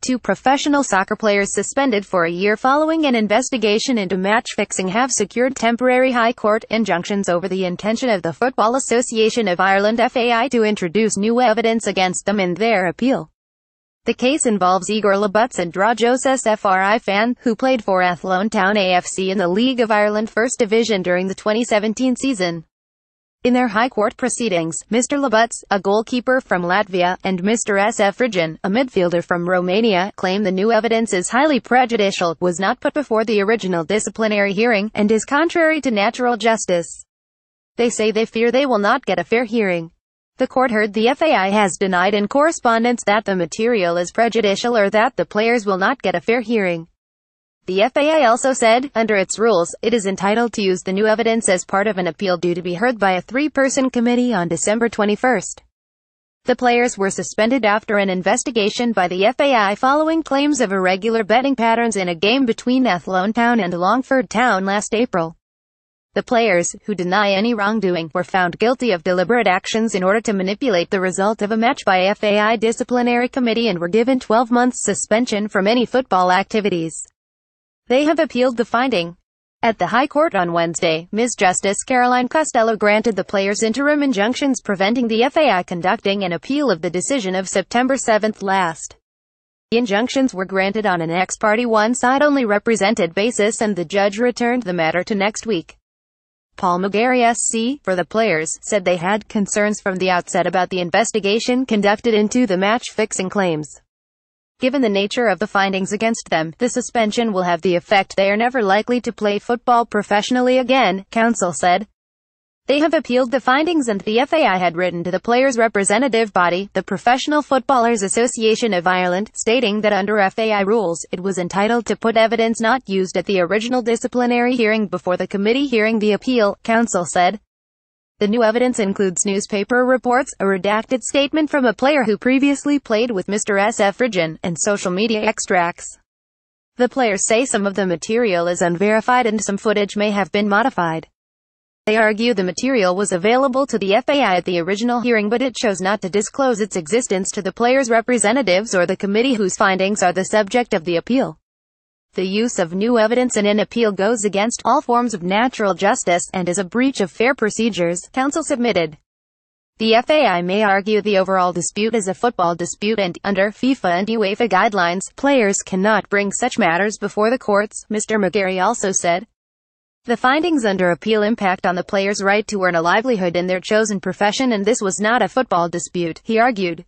Two professional soccer players suspended for a year following an investigation into match-fixing have secured temporary High Court injunctions over the intention of the Football Association of Ireland (FAI) to introduce new evidence against them in their appeal. The case involves Igor Labuts and Dragos Sfrijan, who played for Athlone Town AFC in the League of Ireland First Division during the 2017 season. In their High Court proceedings, Mr. Labuts, a goalkeeper from Latvia, and Mr. Sfrijan, a midfielder from Romania, claim the new evidence is highly prejudicial, was not put before the original disciplinary hearing, and is contrary to natural justice. They say they fear they will not get a fair hearing. The court heard the FAI has denied in correspondence that the material is prejudicial or that the players will not get a fair hearing. The FAI also said, under its rules, it is entitled to use the new evidence as part of an appeal due to be heard by a three-person committee on December 21. The players were suspended after an investigation by the FAI following claims of irregular betting patterns in a game between Athlone Town and Longford Town last April. The players, who deny any wrongdoing, were found guilty of deliberate actions in order to manipulate the result of a match by FAI disciplinary committee and were given 12 months suspension from any football activities. They have appealed the finding. At the High Court on Wednesday, Ms. Justice Caroline Costello granted the players interim injunctions preventing the FAI conducting an appeal of the decision of September 7 last. The injunctions were granted on an ex-party one-side-only represented basis, and the judge returned the matter to next week. Paul McGarry SC, for the players, said they had concerns from the outset about the investigation conducted into the match-fixing claims. Given the nature of the findings against them, the suspension will have the effect they are never likely to play football professionally again, counsel said. They have appealed the findings, and the FAI had written to the players' representative body, the Professional Footballers Association of Ireland, stating that under FAI rules, it was entitled to put evidence not used at the original disciplinary hearing before the committee hearing the appeal, counsel said. The new evidence includes newspaper reports, a redacted statement from a player who previously played with Mr. Sfrijan, and social media extracts. The players say some of the material is unverified and some footage may have been modified. They argue the material was available to the FAI at the original hearing, but it chose not to disclose its existence to the players' representatives or the committee whose findings are the subject of the appeal. The use of new evidence in an appeal goes against all forms of natural justice and is a breach of fair procedures, counsel submitted. The FAI may argue the overall dispute is a football dispute and, under FIFA and UEFA guidelines, players cannot bring such matters before the courts, Mr. McGarry also said. The findings under appeal impact on the players' right to earn a livelihood in their chosen profession, and this was not a football dispute, he argued.